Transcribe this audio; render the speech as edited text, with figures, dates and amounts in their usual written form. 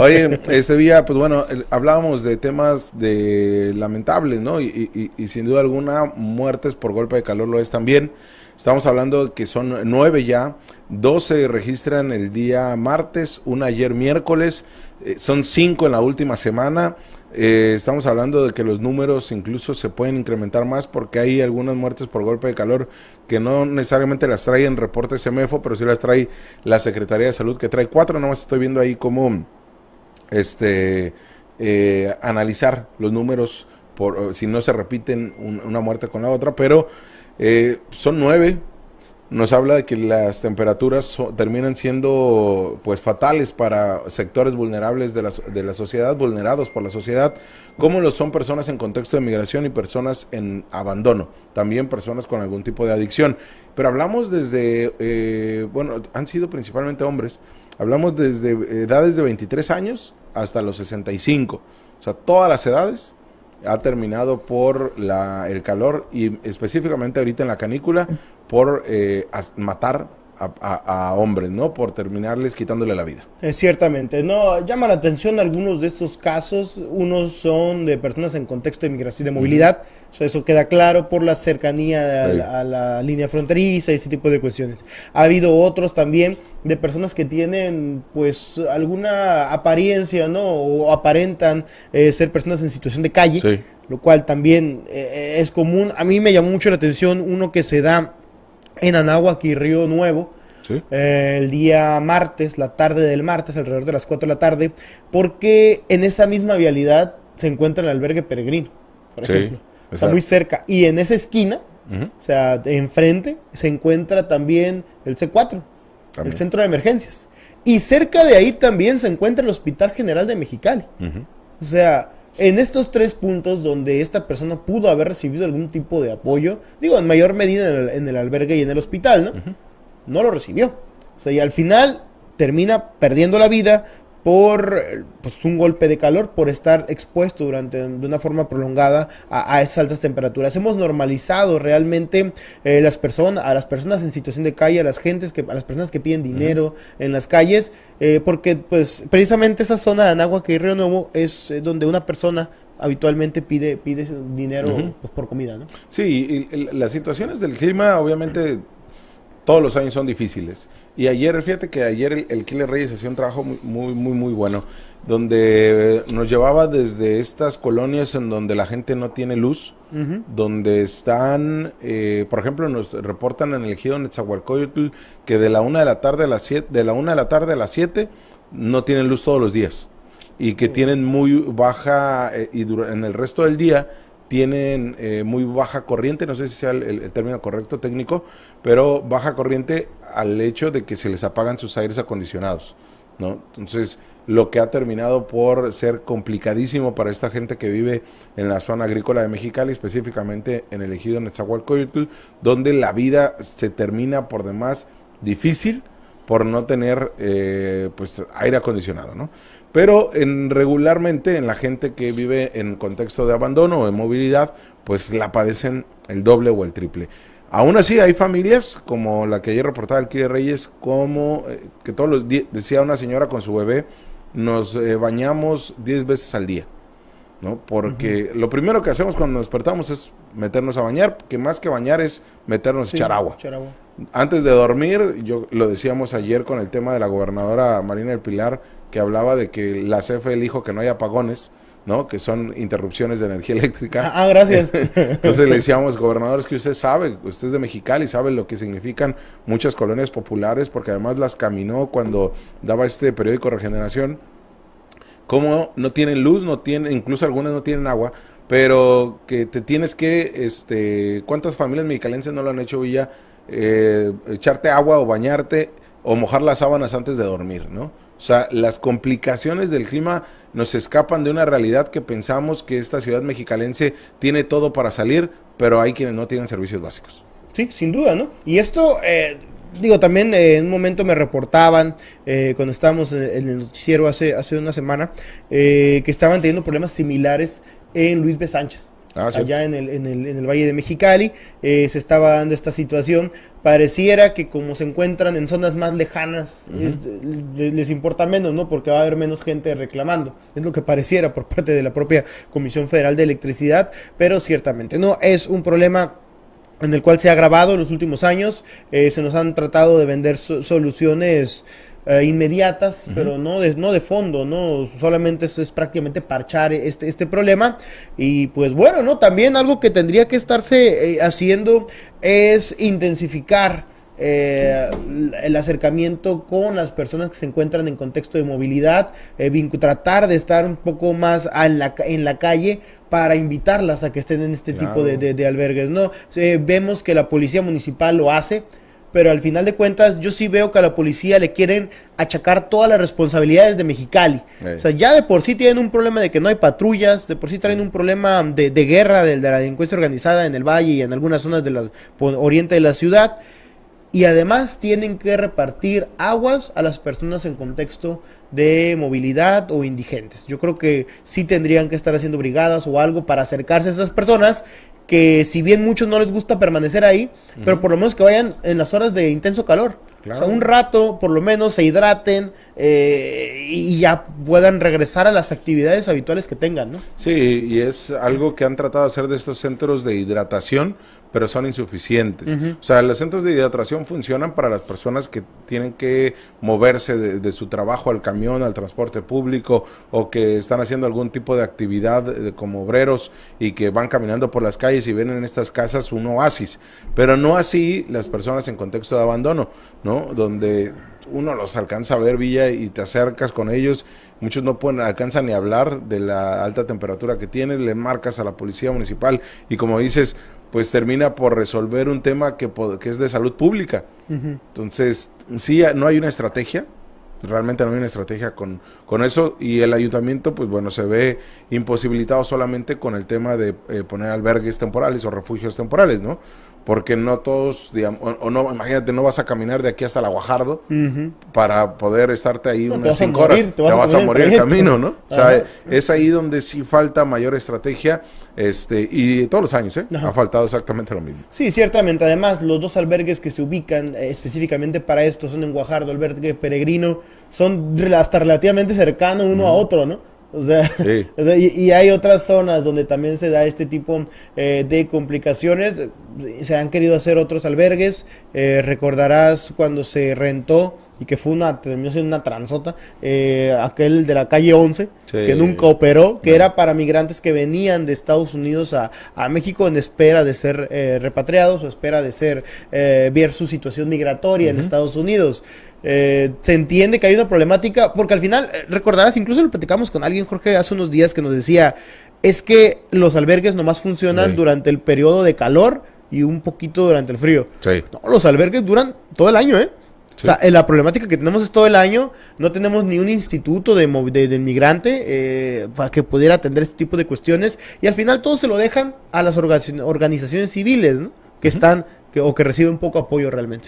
Oye, este día, pues bueno, hablábamos de temas de lamentables, ¿no? Y sin duda alguna, muertes por golpe de calor lo es también. Estamos hablando que son 9 ya, 2 se registran el día martes, 1 ayer miércoles, son 5 en la última semana. Estamos hablando de que los números incluso se pueden incrementar más porque hay algunas muertes por golpe de calor que no necesariamente las trae en reporte SEMEFO, pero sí las trae la Secretaría de Salud, que trae 4, nomás estoy viendo ahí cómo analizar los números por si no se repiten una muerte con la otra, pero son 9, nos habla de que las temperaturas terminan siendo pues fatales para sectores vulnerables de la sociedad, vulnerados por la sociedad, como lo son personas en contexto de migración y personas en abandono, también personas con algún tipo de adicción. Pero hablamos desde, bueno, han sido principalmente hombres, hablamos desde edades de 23 años hasta los 65, o sea, todas las edades ha terminado por el calor y específicamente ahorita en la canícula por matar a hombres, ¿no? Por terminarles quitándole la vida. Ciertamente, no, llama la atención algunos de estos casos, unos son de personas en contexto de migración y de movilidad, o sea, eso queda claro por la cercanía a la línea fronteriza y ese tipo de cuestiones. Ha habido otros también de personas que tienen pues alguna apariencia, ¿no? O aparentan ser personas en situación de calle, sí, lo cual también es común. A mí me llamó mucho la atención uno que se da en Anáhuac y Río Nuevo, ¿sí? El día martes, la tarde del martes, alrededor de las 4 de la tarde, porque en esa misma vialidad se encuentra el albergue peregrino, por ejemplo, sí, está muy cerca, y en esa esquina, o sea, enfrente, se encuentra también el C4, también el centro de emergencias, y cerca de ahí también se encuentra el Hospital General de Mexicali, o sea, en estos 3 puntos donde esta persona pudo haber recibido algún tipo de apoyo, digo, en mayor medida en el albergue y en el hospital, ¿no? No lo recibió. O sea, y al final termina perdiendo la vida por pues, un golpe de calor, por estar expuesto de una forma prolongada a esas altas temperaturas. Hemos normalizado realmente a las personas en situación de calle, a las personas que piden dinero en las calles, porque pues precisamente esa zona de Anáhuac y Río Nuevo es donde una persona habitualmente pide dinero pues, por comida, ¿no? Sí, y las situaciones del clima obviamente todos los años son difíciles. Y ayer, fíjate que ayer el Killer Reyes hacía un trabajo muy bueno, donde nos llevaba desde estas colonias en donde la gente no tiene luz, donde están, por ejemplo, nos reportan en el ejido Nezahualcóyotl que de la 1 de la tarde a las 7, de la 1 de la tarde a las 7 no tienen luz todos los días y que tienen muy baja, y en el resto del día tienen muy baja corriente, no sé si sea el término correcto técnico, pero baja corriente al hecho de que se les apagan sus aires acondicionados, ¿no? Entonces, lo que ha terminado por ser complicadísimo para esta gente que vive en la zona agrícola de Mexicali, específicamente en el ejido Nezahualcóyotl, donde la vida se termina por demás difícil por no tener pues aire acondicionado, ¿no? Pero regularmente en la gente que vive en contexto de abandono o de movilidad, pues la padecen el doble o el triple. Aún así hay familias, como la que ayer reportaba el Kire Reyes, como que todos los días, decía una señora con su bebé, nos bañamos 10 veces al día, ¿no? Porque lo primero que hacemos cuando nos despertamos es meternos a bañar, que más que bañar es meternos a echar agua. Antes de dormir, yo lo decíamos ayer con el tema de la gobernadora Marina del Pilar, que hablaba de que la CFE dijo que no hay apagones, ¿no? Que son interrupciones de energía eléctrica. Ah, gracias. Entonces le decíamos, gobernador, es que usted sabe, usted es de Mexicali, sabe lo que significan muchas colonias populares, porque además las caminó cuando daba este periódico Regeneración, como no tienen luz, no tienen, incluso algunas no tienen agua, pero que te tienes que, ¿cuántas familias mexicalenses no lo han hecho, Villa? Echarte agua o bañarte o mojar las sábanas antes de dormir, ¿no? O sea, las complicaciones del clima nos escapan de una realidad que pensamos que esta ciudad mexicalense tiene todo para salir, pero hay quienes no tienen servicios básicos. Sí, sin duda, ¿no? Y esto, digo, también en un momento me reportaban, cuando estábamos en el noticiero hace una semana, que estaban teniendo problemas similares en Luis B. Sánchez. allá en el Valle de Mexicali, se estaba dando esta situación. Pareciera que como se encuentran en zonas más lejanas, les importa menos, ¿no? Porque va a haber menos gente reclamando. Es lo que pareciera por parte de la propia Comisión Federal de Electricidad, pero ciertamente no es un problema en el cual se ha agravado en los últimos años. Se nos han tratado de vender soluciones inmediatas, pero no de fondo, no, solamente eso es prácticamente parchar este problema. Y pues bueno, no, también algo que tendría que estarse haciendo es intensificar el acercamiento con las personas que se encuentran en contexto de movilidad, tratar de estar un poco más en la calle para invitarlas a que estén en este tipo de albergues, ¿no? Vemos que la policía municipal lo hace, pero al final de cuentas yo sí veo que a la policía le quieren achacar todas las responsabilidades de Mexicali. O sea, ya de por sí tienen un problema de que no hay patrullas, de por sí traen un problema de guerra, de la delincuencia organizada en el valle y en algunas zonas del oriente de la ciudad, y además tienen que repartir aguas a las personas en contexto de movilidad o indigentes. Yo creo que sí tendrían que estar haciendo brigadas o algo para acercarse a esas personas, que si bien muchos no les gusta permanecer ahí, pero por lo menos que vayan en las horas de intenso calor. Claro. O sea, un rato, por lo menos, se hidraten y ya puedan regresar a las actividades habituales que tengan, ¿no? Sí, y es algo que han tratado de hacer de estos centros de hidratación, pero son insuficientes. O sea, los centros de hidratación funcionan para las personas que tienen que moverse de su trabajo al camión, al transporte público, o que están haciendo algún tipo de actividad como obreros y que van caminando por las calles y ven en estas casas un oasis. Pero no así las personas en contexto de abandono, ¿no? Donde uno los alcanza a ver, Villa, y te acercas con ellos, muchos no pueden, alcanzan ni hablar de la alta temperatura que tienen, le marcas a la policía municipal y, como dices, pues termina por resolver un tema que es de salud pública. Entonces, sí, no hay una estrategia, realmente no hay una estrategia con eso, y el ayuntamiento, pues bueno, se ve imposibilitado solamente con el tema de poner albergues temporales o refugios temporales, ¿no? Porque no todos, digamos, no, imagínate, no vas a caminar de aquí hasta la Guajardo para poder estarte ahí unas 5 horas, te vas a morir el camino, ¿no? O sea, es ahí donde sí falta mayor estrategia, y todos los años, ha faltado exactamente lo mismo. Sí, ciertamente. Además, los dos albergues que se ubican específicamente para esto son en Guajardo, albergue peregrino, son hasta relativamente cercano uno a otro, ¿no? O sea, y hay otras zonas donde también se da este tipo de complicaciones. Se han querido hacer otros albergues. Recordarás cuando se rentó y que terminó siendo una transota, aquel de la calle 11, que nunca operó, que era para migrantes que venían de Estados Unidos a México en espera de ser repatriados o espera de ver su situación migratoria en Estados Unidos. Se entiende que hay una problemática, porque al final, recordarás, incluso lo platicamos con alguien, Jorge, hace unos días, que nos decía, es que los albergues nomás funcionan durante el periodo de calor y un poquito durante el frío. No, los albergues duran todo el año, O sea, la problemática que tenemos es todo el año. No tenemos ni un instituto de migrante para que pudiera atender este tipo de cuestiones, y al final todo se lo dejan a las organizaciones civiles, ¿no? Que están o que reciben poco apoyo realmente.